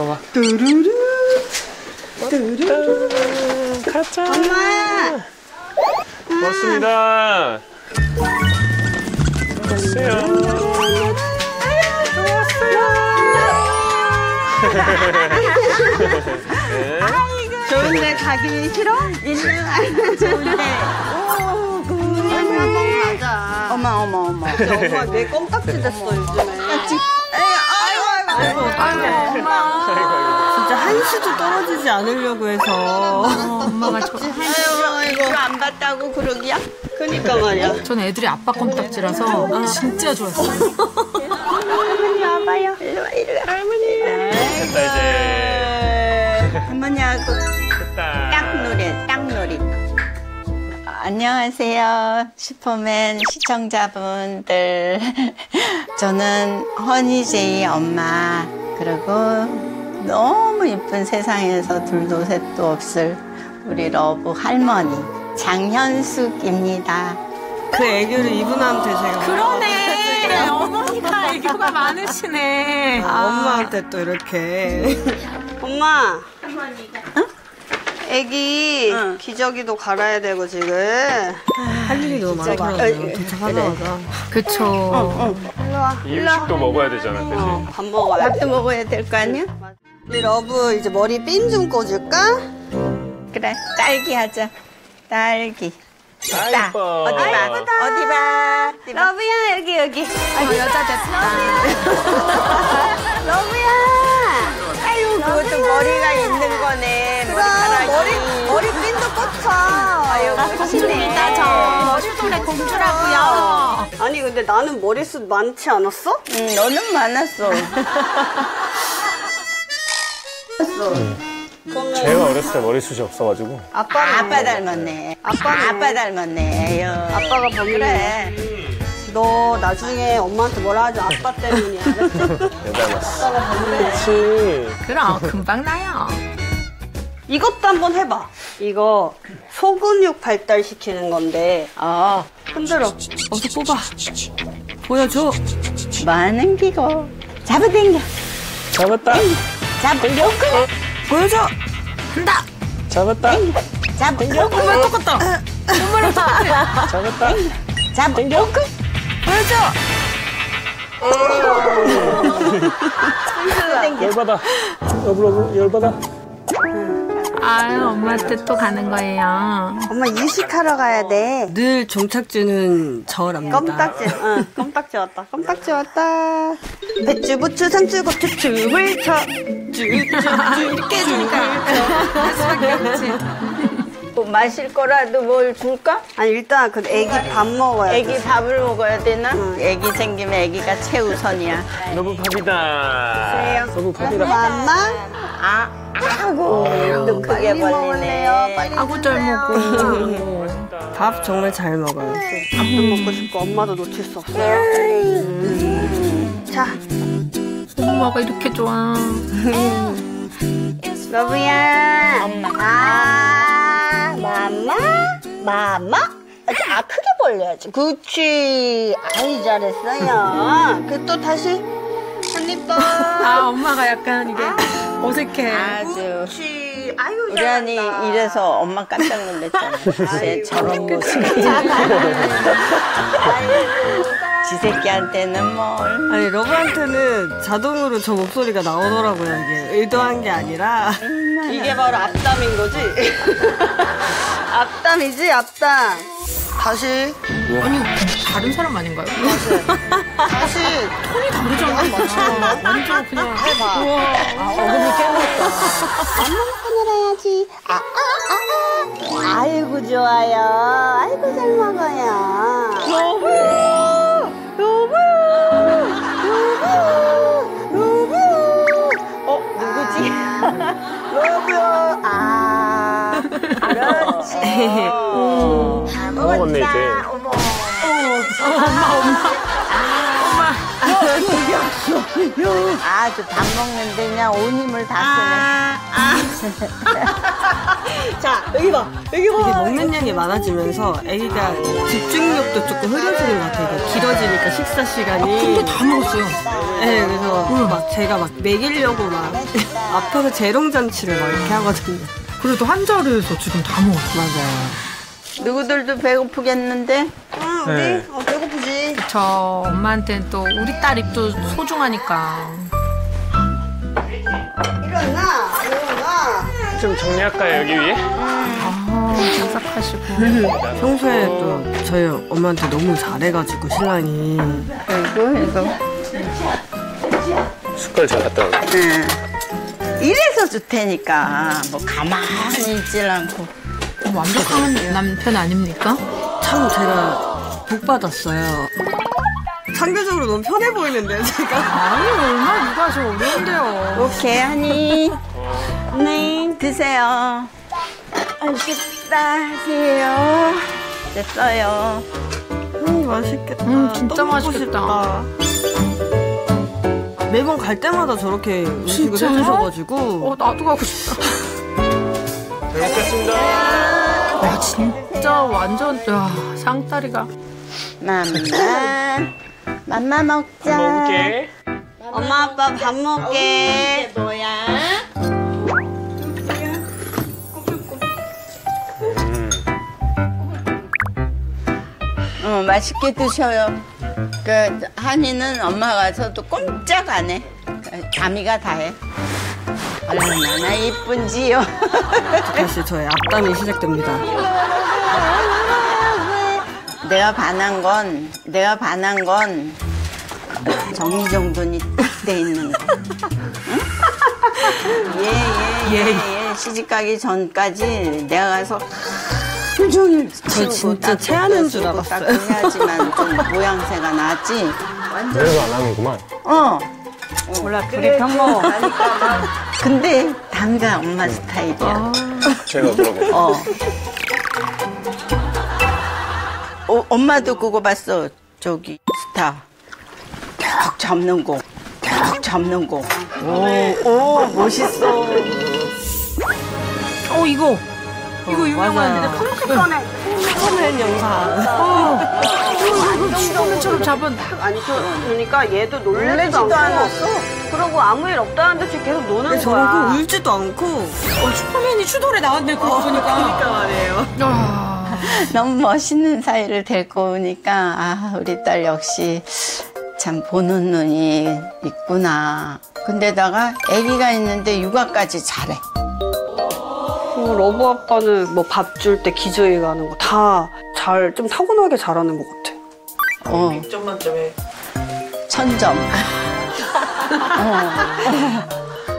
어서와. 뚜루루. 뚜루루. 가자. 엄마. 왔습니다. 왔어요. 왔어요. 좋은데 가기 싫어? 일년 좋은데. 오, 그래. 맞아. 어머. 엄마 내 껌딱지 됐어 요즘에. 아이고. 엄마. 진짜 한시도 떨어지지 않으려고 해서. 엄마가 저한시 이거 안 봤다고 그러기야? 그러니까 말이야. 전 애들이 아빠 껌딱지라서 진짜 좋았어요. 할머니 와봐요. 이리 와. 할머니. 됐다 이제. 할머니하고. 딱놀이. 안녕하세요. 슈퍼맨 시청자분들. 저는 허니제이 엄마, 그리고 너무 예쁜 세상에서 둘도 셋도 없을 우리 러브 할머니 장현숙입니다. 그 애교를 이분하면 되세요. 그러네. 어머니가 애교가 많으시네. 엄마한테 또 이렇게. 엄마. 할머니가. 응? 애기 응. 기저귀도 갈아야 되고 지금 할 일이 너무 많더라고요. 도착하자마자. 그쵸. 이 음식도 먹어야 되잖아. 그치? 밥 먹어야 돼. 밥도 먹어야 될 거 아니야? 우리 러브 이제 머리 핀 좀 꽂을까? 그래 딸기 하자. 딸기. 딸기. 어디 봐. 러브야 여기. 여자 됐다. 러브야. 그것도 머리가 있는 거네. 머리핀도 꽂혀. 아유, 공주입니다, 저. 머리핀의 공주라고요. 아니, 근데 나는 머리숱 많지 않았어? 응, 너는 많았어. 제가 어렸을 때 머리숱이 없어가지고. 아빠 닮았네. 아빠 닮았네. 아빠가 그래. 너 나중에 엄마한테 뭐라 하죠? 아빠 때문이야. 아빠가 그렇지. 그럼 금방 나요. 이것도 한번 해봐. 이거 소근육 발달시키는 건데. 아 흔들어. 어서 뽑아. 보여줘. 많은 기고 잡아당겨. 잡았다. 잡아당겨. 보여줘. 한다. 잡았다. 잡아당겨. 엄마랑 똑같다. 엄마랑 똑같아. 잡았다. 잡아당겨. 보여줘! 열받아. 열받아. 아유, 엄마한테 또 가는 거예요. 엄마 이식하러 가야 돼. 늘 종착지는 저랍니다. 껌딱지, 응, 껌딱지 왔다. 배추, 부추, 상추, 고추, 춤을 춰. 이렇게 해주니까. 할 수밖에 없지. 뭐 마실 거라도 뭘 줄까? 아니 일단 그 애기 밥 먹어야 돼. 애기 밥을 먹어야 되나? 응. 애기 생기면 애기가 최우선이야. 너무 밥이다. 너무 밥이다. 엄마? 아이고 또 크게 벌리네요. 아구 잘 먹고. 밥 정말 잘 먹어요. 밥도 먹고 싶고 엄마도 놓칠 수 없어요. 자. 엄마가 이렇게 좋아. 러브야. 엄마. 마마? 아, 크게 벌려야지. 그치. 아이, 잘했어요. 또 다시. 한입 더. 아, 엄마가 약간 이게 어색해. 아주. 그치. 아유, 우리 안이 이래서 엄마 깜짝 놀랐잖아. 글쎄, 저런 모습. 지 새끼한테는 뭘. 아니, 러브한테는 자동으로 저 목소리가 나오더라고요, 이게. 의도한 게 아니라. 이게 바로 앞담인 거지? 앞담이지, 앞담. 다시. 아니, 다른 사람 아닌가요? 다시. 톤이 다르지 않나? 완전 그냥. 해봐. 우와. 어금이 깨물었다. 엄마 끊어야지. 아이고, 좋아요. 아이고, 잘 먹어요. 여보. 누구지? 여보요. 그렇지. 다 먹었네 이제. 어머. 엄마. 아주 밥 먹는데 그냥 온 힘을 다 쓰네. 자, 여기 봐. 여기 봐. 먹는 양이 많아지면서 애기가 집중력도 조금 흐려지는 것 같아요. 길어지니까 식사 시간이. 근데 다 먹었어요. 네, 그래서 막 제가 막 먹이려고 막 앞에서 재롱잔치를 막 이렇게 하거든요. 그래도 한 자리에서 지금 다 먹었어요. 맞아요. 누구들도 배고프겠는데? 응, 우리? 네. 배고프지. 저 엄마한테는 또 우리 딸 입도 소중하니까. 일어나, 일어나. 좀 정리할까요, 여기 위에? 아, 정삭하시고. 평소에 또 저희 엄마한테 너무 잘해가지고, 신랑이. 이거, 이거. 숟갈 잘 갖다 놔. 네. 이래서 줄 테니까, 뭐 가만히 있질 않고. 완벽한 남편 아닙니까? 참 제가 복받았어요. 상대적으로 너무 편해 보이는데요, 제가? 아니, 얼마나 누가 저 어려운데요. 오케이, 하니. 네, 드세요. 맛있다 하세요. 됐어요. 맛있겠다. 진짜 맛있겠다. 매번 갈 때마다 저렇게 음식을 해주셔가지고. 나도 가고 싶다. 잘 먹겠습니다. 와, 진짜 완전, 야, 상다리가. 맘마 먹자. 밥 먹을게. 엄마, 아빠 밥 먹게. 이게 뭐야? 맛있게 드셔요. 한이는 엄마가 저도 꼼짝 안 해. 다미가 다 해. 얼마나 이쁜지요. 다시 저의 앞담이 시작됩니다. 내가 반한 건 정리정돈이 돼 있는 거. 예. 시집가기 전까지 내가 가서 하루 종일 저 진짜 체하는 줄 알았어요. 해야지만 좀 모양새가 나지. 그래서 안 하는구만. 몰라, 그래, 평범. 근데 당장 엄마 스타일이야. 제가 물어볼게요. 엄마도 그거 봤어. 저기 스타. 턱 잡는 거. 턱 잡는 거. 오, 멋있어. 이거. 이거 유명한데. 컴퓨터맨 영상. 시동처럼 잡은 딱 앉혀놓으니까 얘도 놀래지도 않았어. 그러고 아무 일 없다는 듯이 계속 노는 거야. 울지도 않고. 슈퍼맨이 추돌에 나왔네, 그거 보니까. 그러니까 말이에요. 너무 멋있는 사이를 데리고 오니까 우리 딸 역시 참 보는 눈이 있구나. 근데다가 아기가 있는데 육아까지 잘해. 러브 아빠는 뭐 밥 줄 때 기저귀 가는 거 다 잘 좀 타고나게 잘하는 것 같아. 100점 만점에 1000점.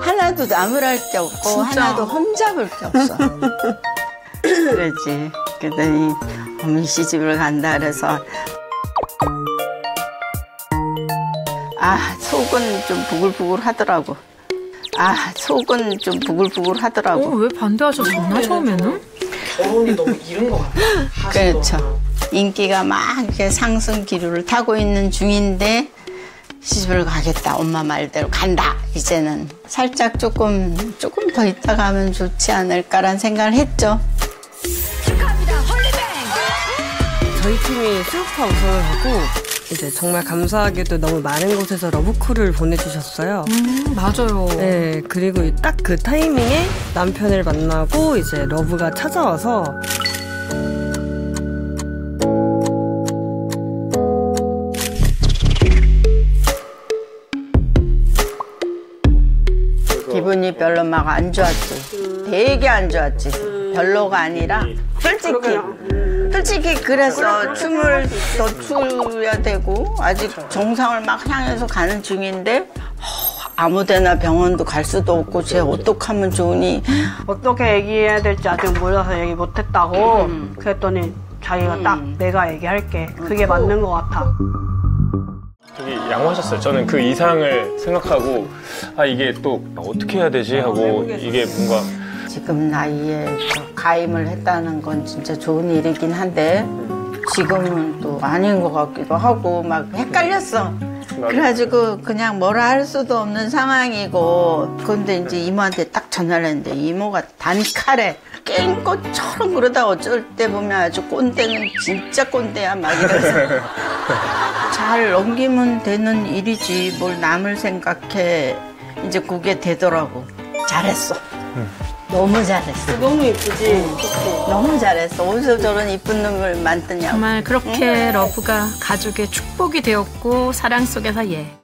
하나도 나무랄 게 없고 진짜? 하나도 흠잡을 게 없어. 그러지. 그랬더니 어머니 시집을 간다 그래서 속은 좀 부글부글 하더라고. 속은 좀 부글부글 하더라고. 왜 반대하셨나 처음에는? 결혼이 너무 이른 것 같아. 그렇죠. 인기가 막 이렇게 상승 기류를 타고 있는 중인데 시집을 가겠다, 엄마 말대로 간다. 이제는 살짝 조금 더 있다가 하면 좋지 않을까란 생각을 했죠. 축하합니다, 홀리뱅. 저희 팀이 슈퍼 우승을 하고. 이제 정말 감사하게도 너무 많은 곳에서 러브콜을 보내주셨어요. 맞아요. 네, 그리고 딱 그 타이밍에 남편을 만나고 이제 러브가 찾아와서 기분이 별로 막 안 좋았지. 되게 안 좋았지. 별로가 아니라 솔직히 그래서 춤을 더 추야 되고 아직 정상을 막 향해서 가는 중인데 아무데나 병원도 갈 수도 없고 쟤 어떡하면 좋으니 어떻게 얘기해야 될지 아직 몰라서 얘기 못했다고 그랬더니 자기가 딱 내가 얘기할게 그게 맞는 것 같아. 되게 양호하셨어요. 저는 그 이상을 생각하고 이게 또 어떻게 해야 되지 하고 이게 뭔가 지금 나이에 가임을 했다는 건 진짜 좋은 일이긴 한데 지금은 또 아닌 것 같기도 하고 막 헷갈렸어. 그래가지고 그냥 뭐라 할 수도 없는 상황이고. 근데 이제 이모한테 딱 전화를 했는데 이모가 단칼에 깬 것처럼 그러다 어쩔 때 보면 아주 꼰대는 진짜 꼰대야 막 이래서 잘 넘기면 되는 일이지 뭘 남을 생각해. 이제 그게 되더라고. 잘했어. 너무 잘했어. 너무 예쁘지? 너무 잘했어. 어디서 저런 이쁜 놈을 만드냐고. 정말 그렇게 러브가 가족의 축복이 되었고 사랑 속에서 예.